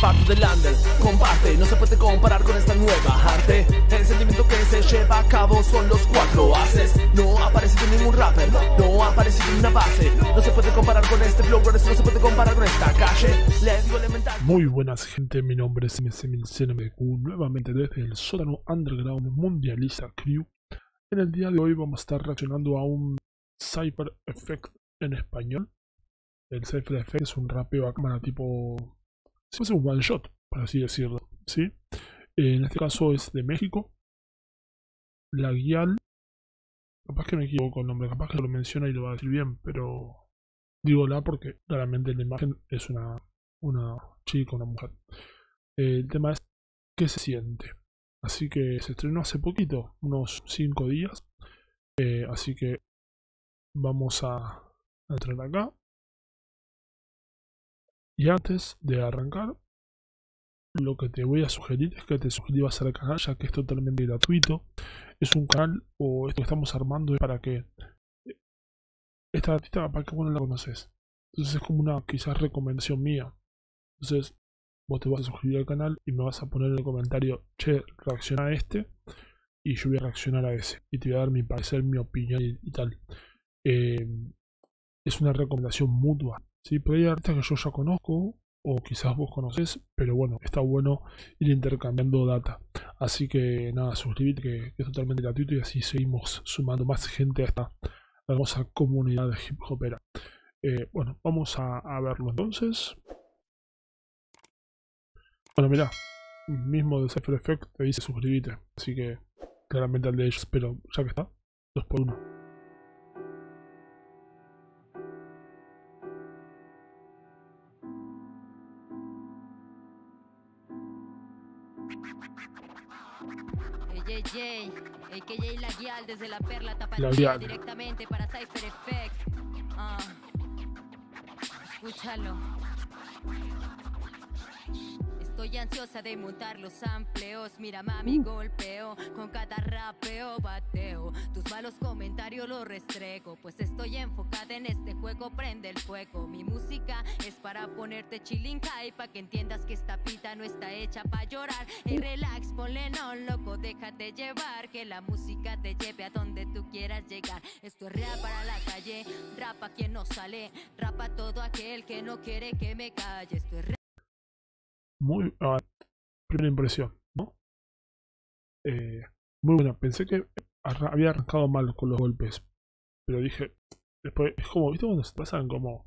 Parto del under, comparte, no se puede comparar con esta nueva arte. El sentimiento que se lleva a cabo son los cuatro haces. No ha aparecido ningún rapper, no ha aparecido una base. No se puede comparar con este flow, no se puede comparar con esta calle. Les digo elemental. Muy buenas gente, mi nombre es MC1100MDQ, nuevamente desde el sótano underground Mundialist Crew. En el día de hoy vamos a estar reaccionando a un Cypher Effect en español. El Cypher Effect es un rapeo a cámara tipo... si fuese un one shot, por así decirlo, ¿sí? En este caso es de México. La Gyal. Capaz que me equivoco el nombre, capaz que lo menciona y lo va a decir bien, pero... digo la porque claramente la imagen es una chica, una mujer. El tema es qué se siente. Así que se estrenó hace poquito, unos 5 días. Así que vamos a entrar acá. Y antes de arrancar, lo que te voy a sugerir es que te suscribas al canal, ya que es totalmente gratuito. Es un canal, o esto que estamos armando es para que esta artista, capaz que vos no la conoces, entonces es como una quizás recomendación mía. Entonces vos te vas a suscribir al canal y me vas a poner en el comentario: che, reacciona a este, y yo voy a reaccionar a ese, y te voy a dar mi parecer, mi opinión y tal. Es una recomendación mutua. Sí, pero hay artistas que yo ya conozco, o quizás vos conocés, pero bueno, está bueno ir intercambiando data. Así que nada, suscríbete, que es totalmente gratuito, y así seguimos sumando más gente a esta hermosa comunidad de hip hopera. Bueno, vamos a verlo entonces. Bueno, mirá, mismo de Cypher Effect te dice suscríbete, así que claramente al de ellos, pero ya que está, 2x1. La Gyal desde la perla tapadilla directamente para Cypher Effect. Escúchalo. Estoy ansiosa de mutar los amplios. Mira mami, golpeo con cada rapeo, bateo. Tus malos comentarios los restrego, pues estoy enfocada en este juego, prende el fuego. Mi música es para ponerte chilinca y pa' que entiendas que esta pita no está hecha pa' llorar. Y relax, ponle no, loco, déjate llevar, que la música te lleve a donde tú quieras llegar. Esto es rap para la calle, rap a quien no sale, rap a todo aquel que no quiere que me calle. Esto es rap. Muy, primera impresión, ¿no? Muy buena. Pensé que había arrancado mal con los golpes, pero dije, después, es como, ¿viste cuando se pasan como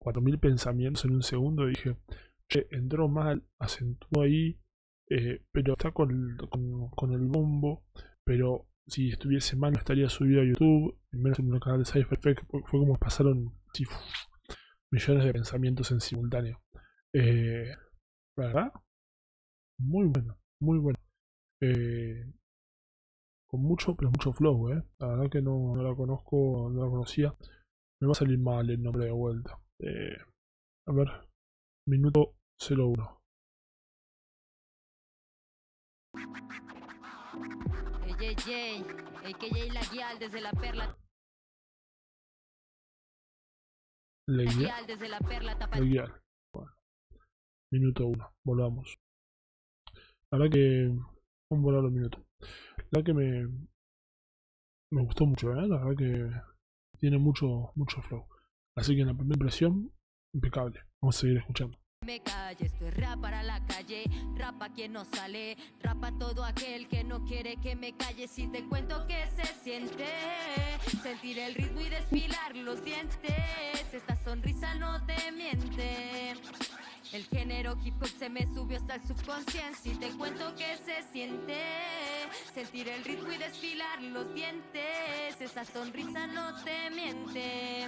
4000 pensamientos en un segundo? Dije, che, entró mal, acentuó ahí, pero está con el bombo, pero si estuviese mal no estaría subido a YouTube, menos en el canal de Cypher Effect, porque fue como pasaron sí, millones de pensamientos en simultáneo. ¿Verdad? Muy bueno, muy bueno. Con mucho, pero mucho flow, ¿eh? La verdad que no la conozco, no la conocía. Me va a salir mal el nombre de vuelta. A ver, minuto 01. La Gyal desde la perla. La Gyal desde la perla tapada. Minuto 1, volvamos. La verdad que... vamos a volar los minutos. La verdad que me gustó mucho, ¿eh? La verdad que tiene mucho, mucho flow. Así que en la primera impresión, impecable. Vamos a seguir escuchando. Me calle, esto es rap para la calle, rap a quien no sale, rap a todo aquel que no quiere que me calle. Si te cuento que se siente, sentir el ritmo y desfilar los dientes, esta sonrisa no te miente. El género hip hop se me subió hasta el subconsciente. Si te cuento que se siente, sentir el ritmo y desfilar los dientes, esa sonrisa no te miente.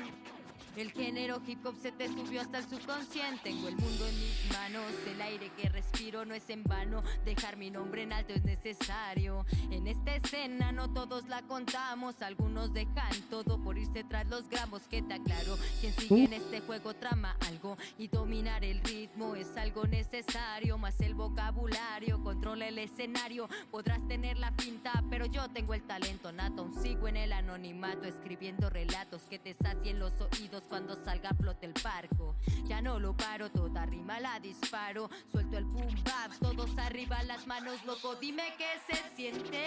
El género hip hop se te subió hasta el subconsciente. Tengo el mundo en mis manos, el aire que respiro no es en vano. Dejar mi nombre en alto es necesario. En esta escena no todos la contamos, algunos dejan todo por irse tras los gramos. Queda claro, quien sigue en este juego trama algo, y dominar el ritmo es algo. algo necesario, más el vocabulario controla el escenario. Podrás tener la finta, pero yo tengo el talento nato. Aún sigo en el anonimato, escribiendo relatos que te sacien los oídos cuando salga a flote el barco. Ya no lo paro, toda rima la disparo, suelto el boom bap, todos arriba las manos, loco, dime qué se siente.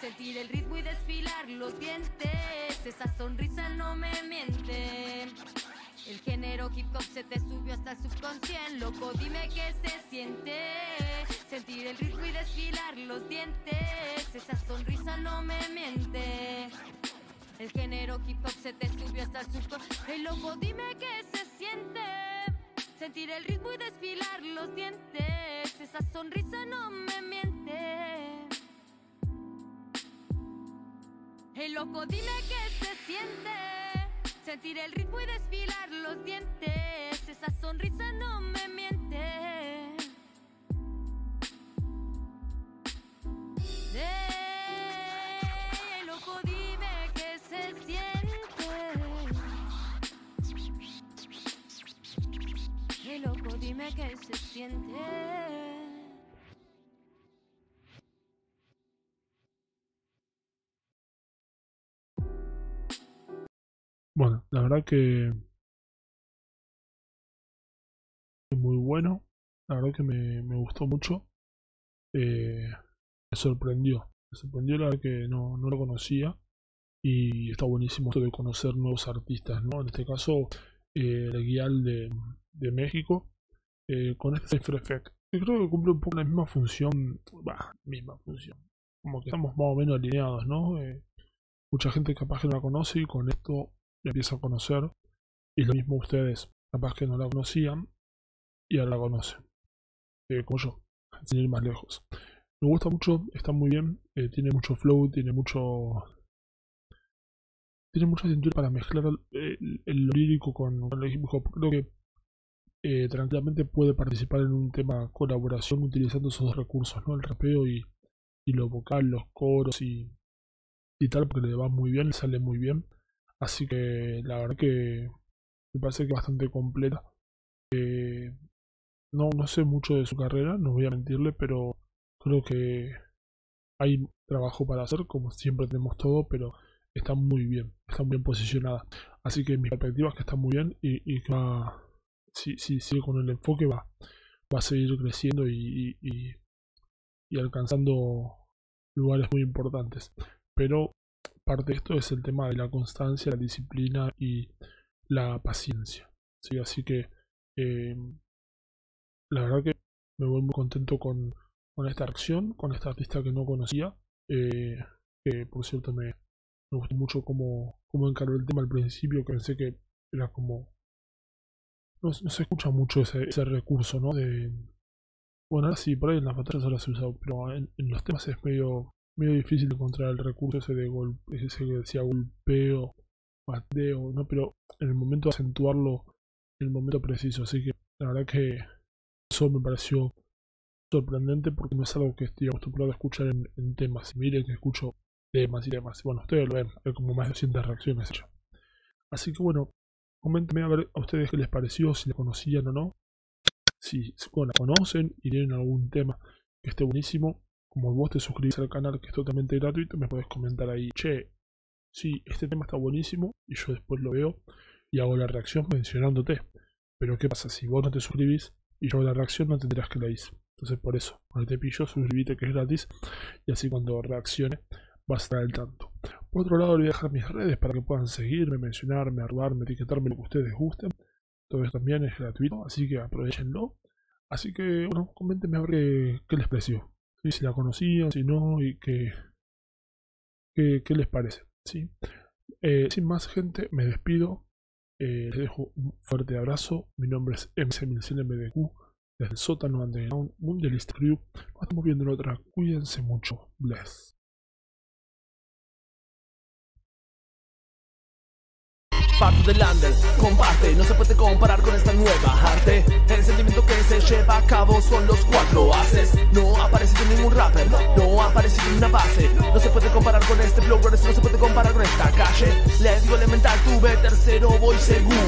Sentir el ritmo y desfilar los dientes, esa sonrisa no me miente. El género hip hop se te subió hasta el subconsciente, loco, dime qué se siente. Sentir el ritmo y desfilar los dientes, esa sonrisa no me miente. El género hip hop se te subió hasta el subconsciente, loco, dime qué se siente. Sentir el ritmo y desfilar los dientes, esa sonrisa no me miente. Hey loco, dime qué se siente. Sentir el ritmo y desfilar los dientes, esa sonrisa no me miente. Hey loco, dime qué se siente. Hey loco, dime qué se siente. Bueno, la verdad que muy bueno, la verdad que me gustó mucho, me sorprendió, la verdad que no lo conocía y está buenísimo esto de conocer nuevos artistas, ¿no? En este caso, La Gyal de México, con este Cypher Effect, yo creo que cumple un poco la misma función, como que estamos más o menos alineados, ¿no? Mucha gente capaz que no la conoce y con esto la empieza a conocer, y lo mismo ustedes, capaz que no la conocían y ahora la conocen, como yo, sin ir más lejos. Me gusta mucho, está muy bien, tiene mucho flow, tiene mucha cintura para mezclar el lírico con el hip hop. Creo que tranquilamente puede participar en un tema colaboración utilizando esos dos recursos, ¿no? El rapeo y lo vocal, los coros y tal, porque le va muy bien, le sale muy bien. Así que la verdad que me parece que bastante completa. No sé mucho de su carrera, no voy a mentirle, pero creo que hay trabajo para hacer, como siempre tenemos todo, pero está muy bien posicionada. Así que mis perspectivas que está muy bien y que va, si sigue con el enfoque va a seguir creciendo y alcanzando lugares muy importantes. Pero parte de esto es el tema de la constancia, la disciplina y la paciencia, ¿sí? Así que la verdad que me voy muy contento con esta acción, con esta artista que no conocía, que por cierto me gustó mucho cómo encaró el tema al principio, que pensé que era como... No se escucha mucho ese recurso, ¿no? Bueno, ahora sí, por ahí en las batallas ahora se usa, pero en los temas es medio difícil encontrar el recurso ese de golpe, ese que decía golpeo, bateo, ¿no? Pero en el momento de acentuarlo, en el momento preciso. Así que la verdad que eso me pareció sorprendente porque no es algo que estoy acostumbrado a escuchar en temas. Y mire que escucho temas y temas. Bueno, ustedes lo ven, hay como más de 200 reacciones ya. Así que bueno, coméntenme a ver a ustedes qué les pareció, si la conocían o no. Si la conocen y tienen algún tema que esté buenísimo. Como vos te suscribís al canal, que es totalmente gratuito, me podés comentar ahí, che, sí, este tema está buenísimo, y yo después lo veo y hago la reacción mencionándote. Pero ¿qué pasa? Si vos no te suscribís y yo hago la reacción, no tendrás que la hice. Entonces por eso, cuando te pillo, suscríbete, que es gratis, y así cuando reaccione vas a estar al tanto. Por otro lado, voy a dejar mis redes para que puedan seguirme, mencionarme, arrobarme, etiquetarme, lo que ustedes gusten. Todo esto también es gratuito, así que aprovechenlo. Así que, bueno, coméntenme a ver qué les pareció. ¿Sí? Si la conocían, si no, y qué les parece, ¿sí? Sin más, gente, me despido. Les dejo un fuerte abrazo. Mi nombre es MC1100MDQ, desde el sótano underground, Mundialist Crew. Nos estamos viendo en otra. Cuídense mucho. Bless. Parto del under, comparte, no se puede comparar con esta nueva arte. El sentimiento que se lleva a cabo son los cuatro haces. No ha aparecido ningún rapper, no ha aparecido ninguna base. No se puede comparar con este flow, no se puede comparar con esta calle. Les digo elemental, tuve tercero, voy seguro.